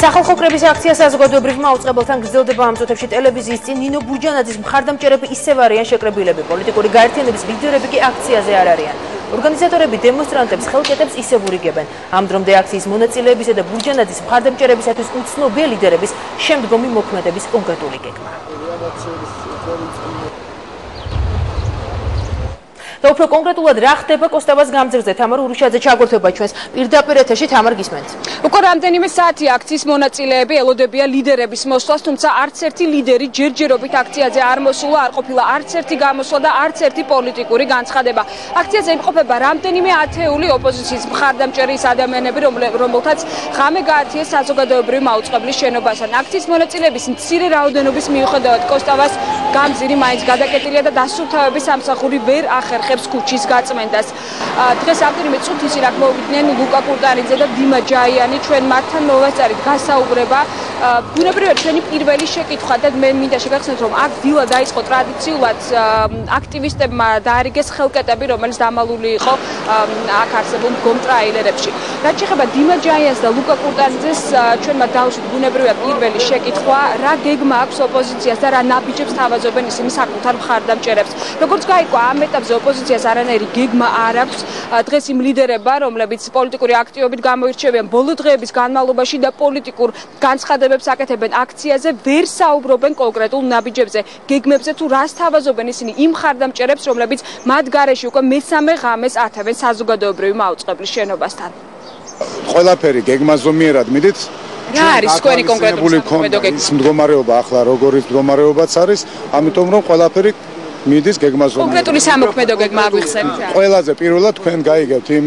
სახელმწიფოების აქცია საზოგადოებრივმა უწყებელთან გრძელდება ამ წუთებში ტელევიზიის წინ ნინო ბურჯანაძის მხარდამჭერები ისევ არიან შეკრებილები პოლიტიკური გაერთიანების ლიდერები კი აქციაზე არ არიან ორგანიზატორები დემონსტრანტებს ხელკეტებს ისევ ურიგებენ. Ამ დრომდე აქციის მონაწილეებისა და ბურჯანაძის მხარდამჭერებისათვის უცნობია ლიდერების შემდგომი მოქმედების კონკრეტული გეგმა. და უფრო კონკრეტულად რა ხდება კოსტავას გამზრზე თამარ ურუშაძე ჩაგორთება ჩვენს პირდაპირ ეთერში თამარ გისმენთ. უკვე რამდენიმე საათი აქციის მონაწილეები ელოდებიან ლიდერების მოსვლას, თუმცა არც ერთი ლიდერი ჯერჯერობით აქციაზე არ მოსულა, არ ყოფილა არც ერთი გამოსვლა და არც ერთი პოლიტიკური განცხადება. აქციაზე იმყოფება რამდენიმე ათეული ოპოზიციის მხარდამჭერის ადამიანები, რომელთაც ღამე გაართიეს საზოგადოებრივი მაუწყებლის შენობასთან. აქციის მონაწილეების მცირე რაოდენობის მიუხედავად კოსტავას გამზირი მაინც გადაკეტილია და დასუფთავების სამსახური ვერ ახერხებს კუჩის გაწმენდას. დღეს რამდენიმე წუთის იქ მოვიდნენ ლუკა კურდანიძე და დიმა ჯაიანი, ჩვენ მათთან მოვასწარით გასაუბრება. ბუნებრივად ჩვენი პირველი შეკითხვა და მე მინდა შეგახსენოთ, რომ აქ დილა დაიწყო ტრადიციულად აქტივისტებმა დაარიგეს ხელკეტები, რომელიც დამალული იყო აქ არსებულ გონტრაილერებში. რაც შეეხება დიმა ჯაიანს და ლუკა კურდანიძეს, ჩვენმა დავუშვით ბუნებრივად პირველი შეკითხვა, რა გეგმა აქვს ოპოზიციას და რა ნაბიჯებს თავაზობენ ისინი საკუთარ მხარდამჭერებს. როგორც გაირკვა ამ ეტაპზე ოპოზიციას არანაირი გეგმა არ აქვს. დღეს იმ ლიდერებმა, რომლებიც პოლიტიკური აქტივობით გამოირჩევიან ბოლო დღეების განმავლობაში და პოლიტიკურ განცხადებებს აკეთებენ აქციაზე, ვერ საუბრობენ კონკრეტულ ნაბიჯებზე, გეგმებზე თუ რას თავაზობენ ისინი იმ მხარდამჭერებს, რომლებიც მათ გარეშე უკვე მესამე ღამეს ათავენ საზოგადოებრივი მაუწყებლის შენობასთან. ყველაფერი გეგმაზომიერად მიდით. რა არის სკვერი კონკრეტულად? ეს მდგომარეობა ახლა როგორი მდგომარეობაც არის, ამიტომ რომ ყველაფერი მიდის გეგმაზომიერად. კონკრეტული სამოქმედო გეგმა აგვიხსენეთ. ყველაზე პირველად თქვენ გაიგებთ იმ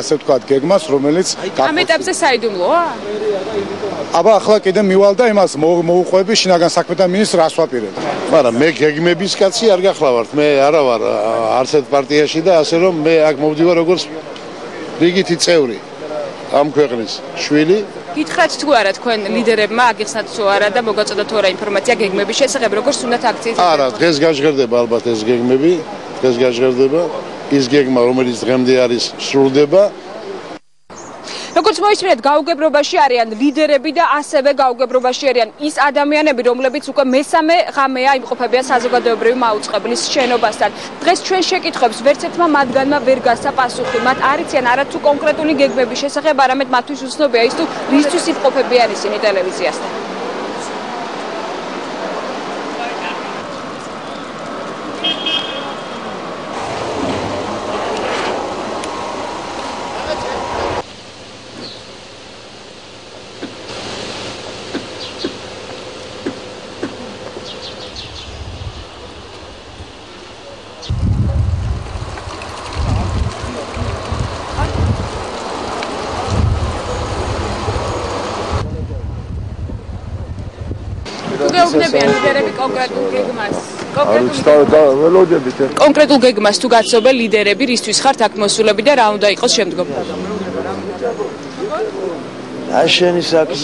ასე ვთქვათ გეგმას, რომელიც ამ ეტაპზე საიდუმლოა? აბა ახლა კიდე მივალდა იმას, მოუყვები შინაგან საქმეთა მინისტრს რას ვაპირებ. მაგრამ მე გეგმების კაცი არ გახლავართ. მე არა ვარ არცეთ პარტიაში და ასე რომ მე აქ მოვდივარ როგორც რიგითი წევრი ამ ქვეყნის შვილი. გითხრათ თუ არა თქვენ ლიდერებმა აგიხსნათ თუ არა და მოგაწოდათ თუ არა ინფორმაცია გეგმების შესახებ, როგორც უნდათ აქციით? არა, დღეს გაჟღერდება ალბათ ეს გეგმები, დღეს გაჟღერდება ის გეგმა, რომელიც დღემდე არის სრულდება. როგორც მოისმინეთ, გაუგებრობაში არიან ლიდერები და ასევე გაუგებრობაში არიან ის ადამიანები, რომლებიც უკვე მესამე ღამეა იმყოფებიან საზოგადოებრივი მაუწყებლის შენობასთან. დღეს ჩვენ შეკითხვებს ვერც ერთმა მათგანმა ვერ გასცა პასუხი. მათ არ იციან არათუ კონკრეტული გეგმების შესახებ, არამედ მათთვის უცნობია ის, თუ რისთვის იმყოფებიან ისინი ტელევიზიასთან. კონკრეტულ გეგმას თუ გაცნობენ ლიდერები, რისთვის ხართ აქ მოსულები და რა უნდა იყოს შემდგომ? აშენის აქვს.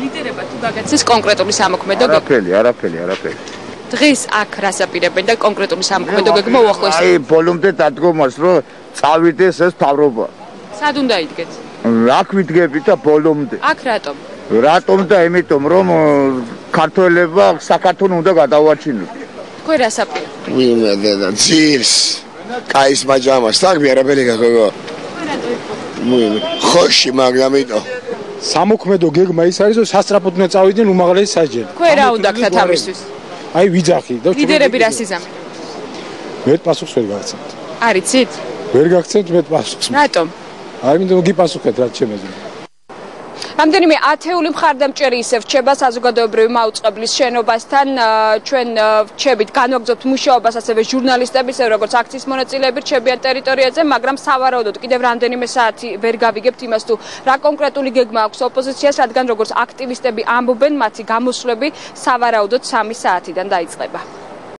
ლიდერება თუ გაგაცნეს კონკრეტული სამოქმედო გეგმა? არაფერი. დღეს აქ რას აპირებენ და კონკრეტული სამოქმედო გეგმა უახლოეს? აი, ბოლომდე დადგომას, რომ წავიდეს ეს თავრობა. სად უნდა იდგეთ? აქ ვიდგებით და ბოლომდე. აქ რატომ? რატომ და იმიტომ რომ ქართველებმა საქართველოს უნდა გადავაჩინონ. თქვენ რას აპირებთ? ვიმედე და ძირს. კაის მაჯამას თაგმი არაფერი გაგო. ხოში მაგრამ იტო. სამოქმედო გეგმა ის არის რომ სასწრაფოდნე წავიდნენ უმაღლესი საჯელი. თქვენ რა უნდა გქნათ ამისთვის? აი ვიძახი და ლიდერები რას იზამენ? მე პასუხს ვერ გაგცემთ. არიცით? ვერ გაგცემთ მე პასუხს. რატომ? აი მინდა გიპასუხეთ რა შემეძლო. რამდენიმე ათეული მხარდამჭერი ისევ რჩება საზოგადოებრივი მაუწყებლის შენობასთან. ჩვენ რჩებით, განვაგრძობთ მუშაობას ასევე ჟურნალისტების, როგორც აქციის მონაწილეები რჩებიან ტერიტორიაზე, მაგრამ სავარაუდოდ კიდევ რამდენიმე საათი ვერ გავიგებთ იმას, თუ რა კონკრეტული გეგმა აქვს ოპოზიციას, რადგან როგორც აქტივისტები ამბობენ, მათი გამოსვლები სავარაუდოდ 3 საათიდან დაიწყება.